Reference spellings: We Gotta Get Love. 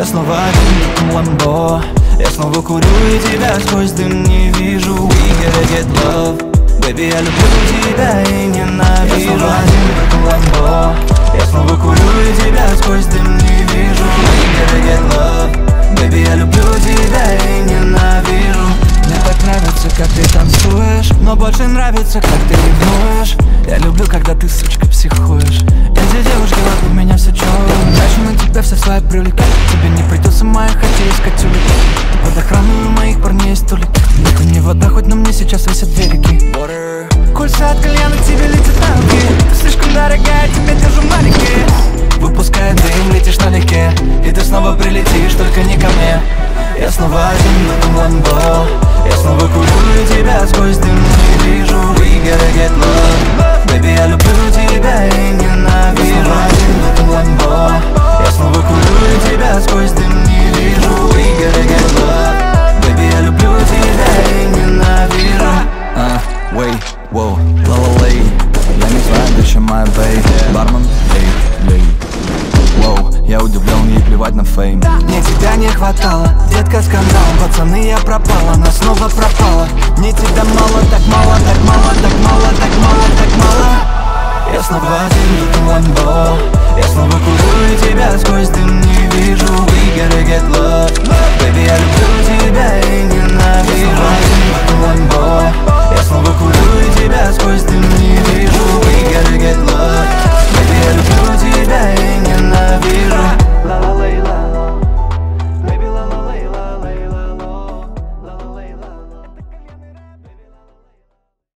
Я снова один, ламбо. Я снова курю и тебя сквозь дым не вижу. We gotta get love, baby, я люблю тебя и ненавижу. Я снова один, ламбо. Я снова курю и тебя сквозь дым не вижу. We gotta get love, baby, я люблю тебя и ненавижу. Мне так нравится, как ты танцуешь, но больше нравится, как ты ревнуешь. Я люблю, когда ты, сучка, психуешь. Эти девушки вокруг меня все черные. Дальше на тебя все свои привлекать. Тебе не придется моих хотеть искать улики. Ты под охраной у моих парней есть столики. Нет, не вода, хоть на мне сейчас висят две реки. Кольца от кальяна тебе летят на руки. Ты слишком дорогая, тебя держу маленький. Выпуская дым, летишь налегке. И ты снова прилетишь, только не ко мне. Я снова один в этом ламбо. Я снова курю и тебя сквозь дым не вижу. We gotta get love, baby, я люблю тебя и ненавижу. Я снова один в этом ламбо. Я снова курю и тебя сквозь дым не вижу. We gotta get love, baby, я люблю тебя и ненавижу. Wait, wow, lolly. Я не знаю, зачем моя baby. Бармен, я удивлен, ей плевать на фейм. Мне тебя не хватало, детка, скандал. Пацаны, я пропала, она снова пропала. Мне тебя мало, так мало, так мало, так мало, так мало, так мало. Я снова один в этом ламбо. Я снова курю и тебя сквозь дым не вижу. We gotta get love, baby, я люблю тебя и ненавижу. Я снова один в этом ламбо.